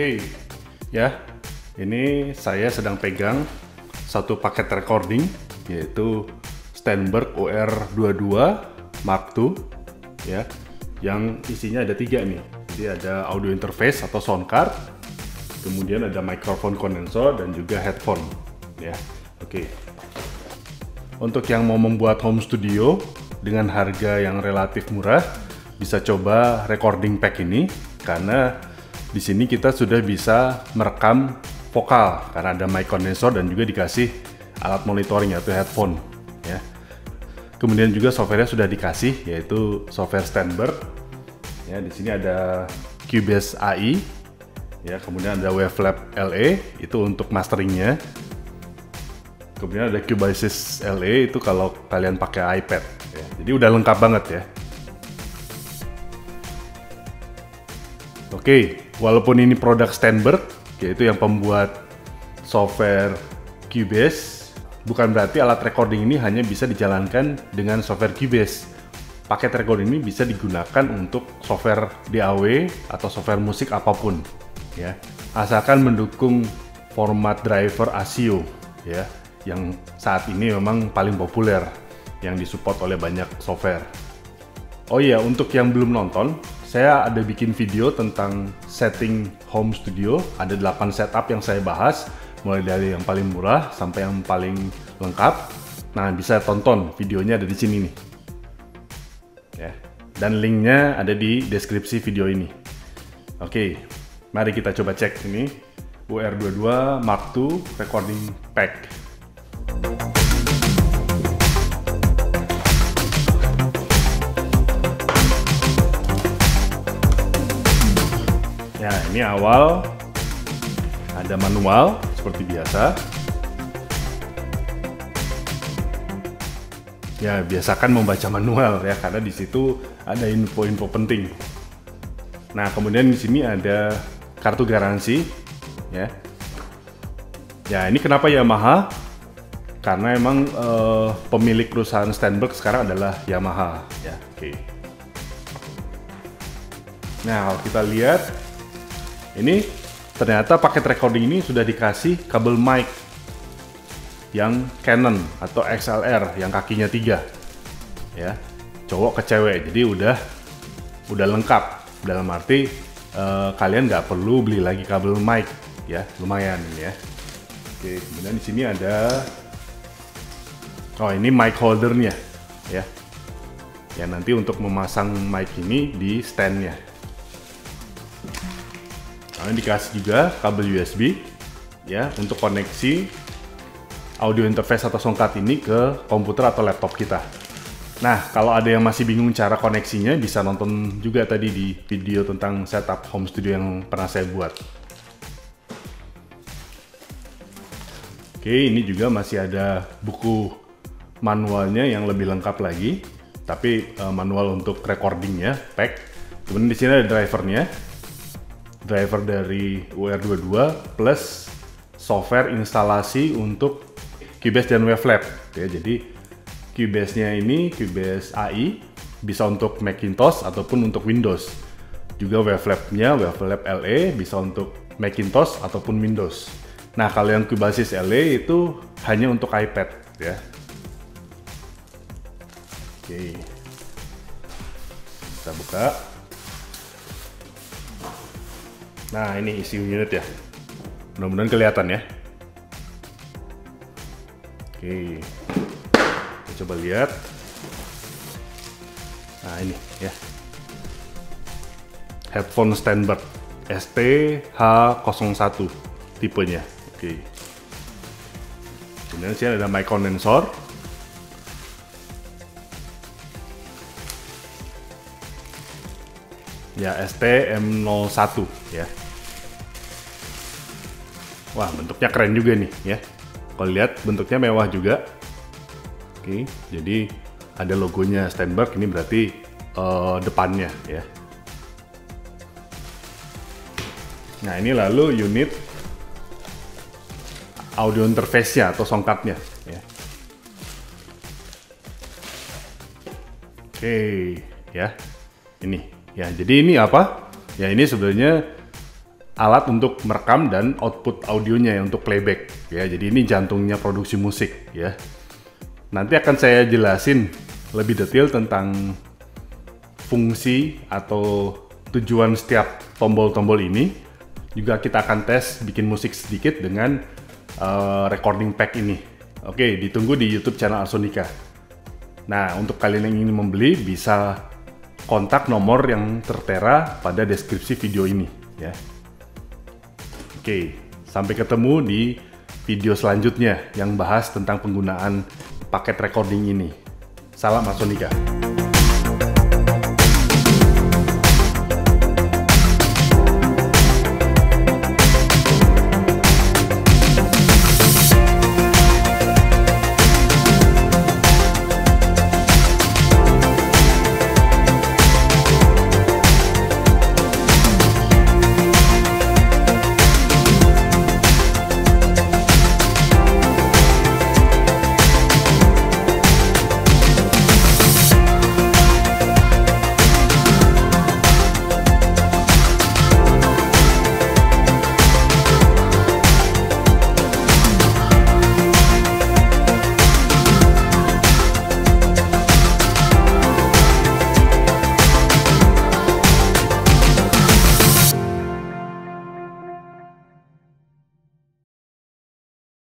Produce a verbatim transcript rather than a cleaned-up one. Oke, ya, ini saya sedang pegang satu paket recording, yaitu Steinberg U R dua puluh dua Mark two, ya, yang isinya ada tiga nih. Jadi ada audio interface atau sound card, kemudian ada microphone condenser dan juga headphone, ya. Oke, untuk yang mau membuat home studio dengan harga yang relatif murah, bisa coba recording pack ini karena di sini kita sudah bisa merekam vokal karena ada mic condenser dan juga dikasih alat monitoring yaitu headphone, ya. Kemudian juga softwarenya sudah dikasih yaitu software Steinberg. Ya, di sini ada Cubasis A I, ya, kemudian ada WaveLab L E itu untuk masteringnya. Kemudian ada Cubasis L E itu kalau kalian pakai iPad, ya. Jadi udah lengkap banget, ya. Oke, walaupun ini produk Steinberg, yaitu yang pembuat software Cubasis, bukan berarti alat recording ini hanya bisa dijalankan dengan software Cubasis. Paket recording ini bisa digunakan untuk software D A W atau software musik apapun, ya, asalkan mendukung format driver A S I O, ya, yang saat ini memang paling populer, yang disupport oleh banyak software. Oh iya, untuk yang belum nonton, saya ada bikin video tentang setting home studio, ada delapan setup yang saya bahas, mulai dari yang paling murah sampai yang paling lengkap. Nah, bisa tonton videonya ada di sini nih, ya. Dan linknya ada di deskripsi video ini. Oke, mari kita coba cek ini U R dua puluh dua Mark two Recording Pack. Ya, ini awal ada manual seperti biasa. Ya, biasakan membaca manual, ya, karena di situ ada info-info penting. Nah, kemudian di sini ada kartu garansi, ya. Ya, ini kenapa Yamaha? Karena emang eh, pemilik perusahaan Steinberg sekarang adalah Yamaha, ya. Oke. Nah, kalau kita lihat ini ternyata paket recording ini sudah dikasih kabel mic yang Canon atau X L R yang kakinya tiga, ya, cowok ke cewek. Jadi udah udah lengkap dalam arti eh, kalian nggak perlu beli lagi kabel mic, ya, lumayan, ya. Oke, kemudian di sini ada, oh, ini mic holdernya, ya, ya, nanti untuk memasang mic ini di standnya. Nah, dikasih juga kabel U S B, ya, untuk koneksi audio interface atau sound card ini ke komputer atau laptop kita. Nah, kalau ada yang masih bingung cara koneksinya, bisa nonton juga tadi di video tentang setup home studio yang pernah saya buat. Oke, ini juga masih ada buku manualnya yang lebih lengkap lagi, tapi manual untuk recordingnya, pack. Kemudian di sini ada drivernya. Driver dari U R dua puluh dua plus software instalasi untuk Cubasis dan WaveLab, ya. Jadi Cubasis-nya ini Cubasis A I bisa untuk Macintosh ataupun untuk Windows. Juga WaveLab-nya WaveLab L E bisa untuk Macintosh ataupun Windows. Nah, kalau yang Cubasis L E itu hanya untuk iPad, ya. Oke, kita buka. Nah, ini isi unit, ya. Mudah-mudahan kelihatan, ya. Oke, kita coba lihat. Nah, ini, ya, headphone Steinberg S T H nol satu tipenya. Oke, kemudian sini ada mic condenser. Ya, S T M nol satu, ya. Wah, bentuknya keren juga nih, ya. Kalau lihat bentuknya mewah juga. Oke, jadi ada logonya Steinberg, ini berarti uh, depannya, ya. Nah, ini lalu unit audio interface-nya atau sound card-nya, ya. Oke, ya. Ini. Ya, jadi ini apa? Ya, ini sebenarnya alat untuk merekam dan output audionya ya, untuk playback ya. Jadi ini jantungnya produksi musik ya. Nanti akan saya jelasin lebih detail tentang fungsi atau tujuan setiap tombol-tombol ini. Juga kita akan tes bikin musik sedikit dengan uh, recording pack ini. Oke, ditunggu di YouTube channel ArtSonica. Nah, untuk kalian yang ingin membeli bisa kontak nomor yang tertera pada deskripsi video ini ya. Oke, sampai ketemu di video selanjutnya yang bahas tentang penggunaan paket recording ini. Salam ArtSonica.